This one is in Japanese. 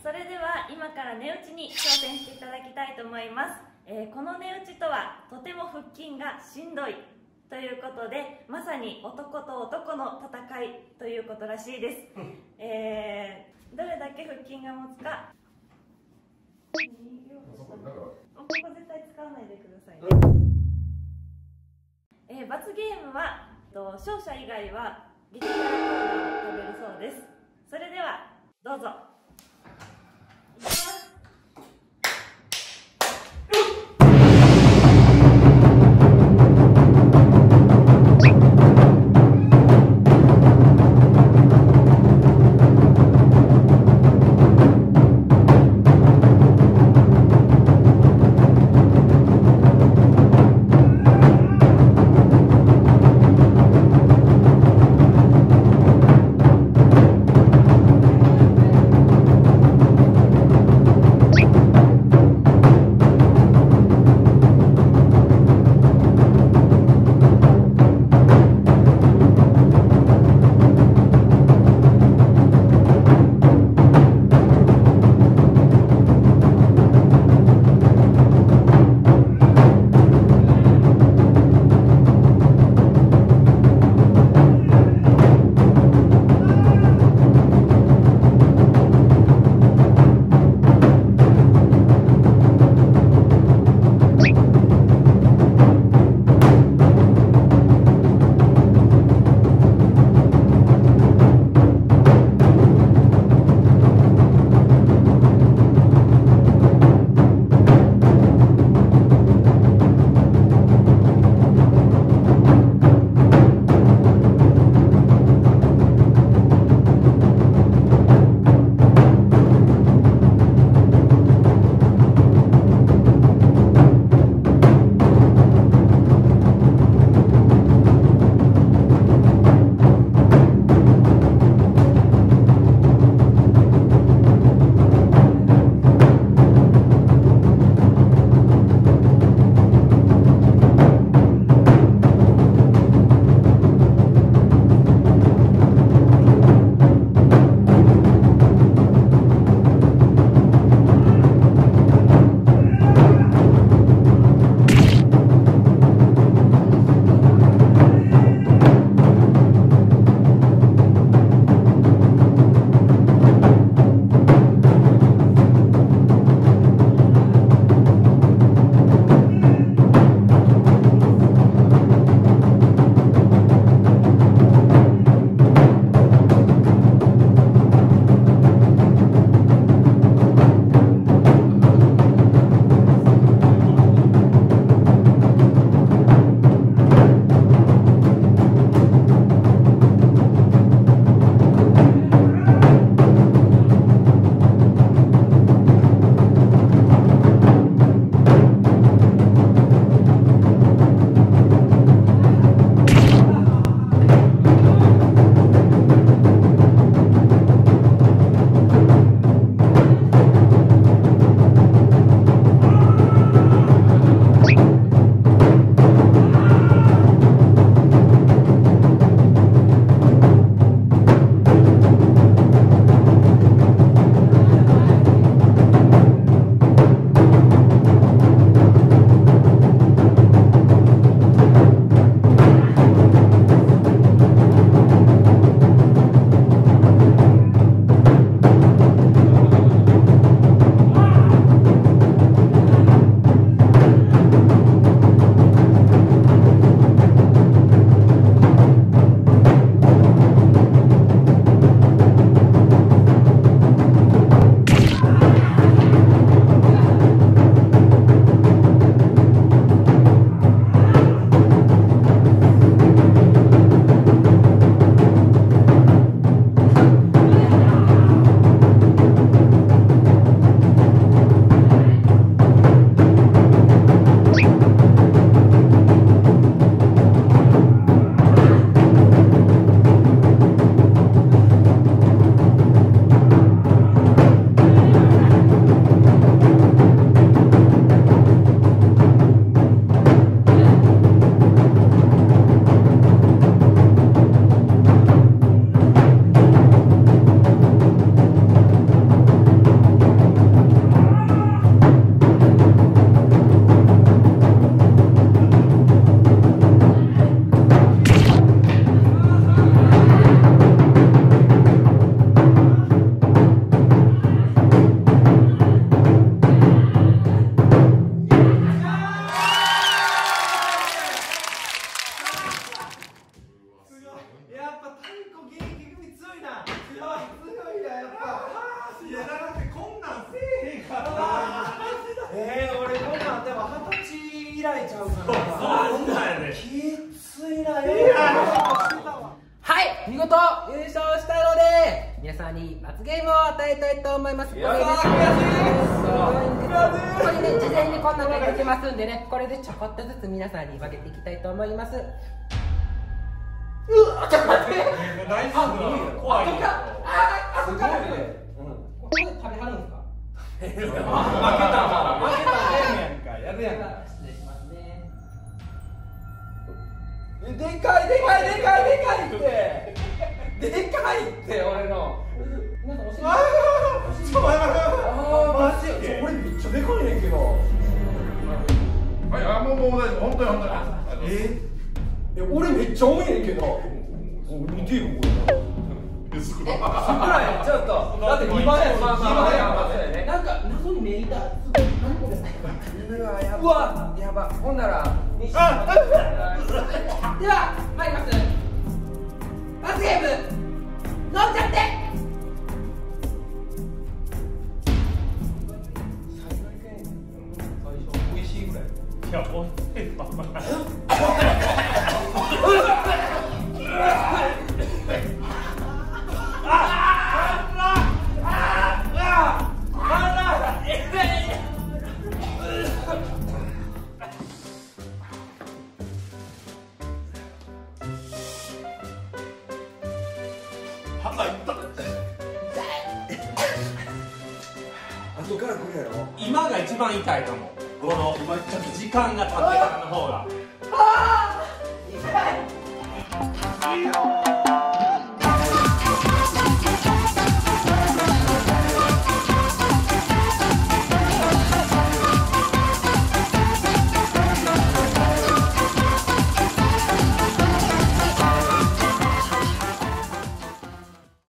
それでは今から寝打ちに挑戦していただきたいと思います。この寝打ちとはとても腹筋がしんどいということで、まさに男と男の戦いということらしいです。どれだけ腹筋が持つか。ここ絶対使わないでくださいね。罰ゲームは勝者以外は激辛コーナーを食べるそうです。それではどうぞ。はい、見事優勝したので皆さんに罰ゲームを与えたいと思います。これね、事前にこんなのができますんでね、これでちょこっとずつ皆さんに分けていきたいと思います。うわ、ちょっと待って、大丈夫、怖い。あそこからここで食べはるんですか？負けたやるやんか。失礼しますね。でかいって俺の皆さんお尻、ちょっとマジでこれめっちゃでかいねんけど。はい、あ、もう大丈夫、本当に俺めっちゃ重いねんけど。似てるよ、これ。少ない、ちょっとだって2番やん。なんか謎に目痛い。うわ、やば。ほんならでは参ります。罰ゲーム飲んじゃって。おいしいぐらい。いや、おいしい。今が一番痛いと思う。この時間が経ってからの方が。ああ、痛い。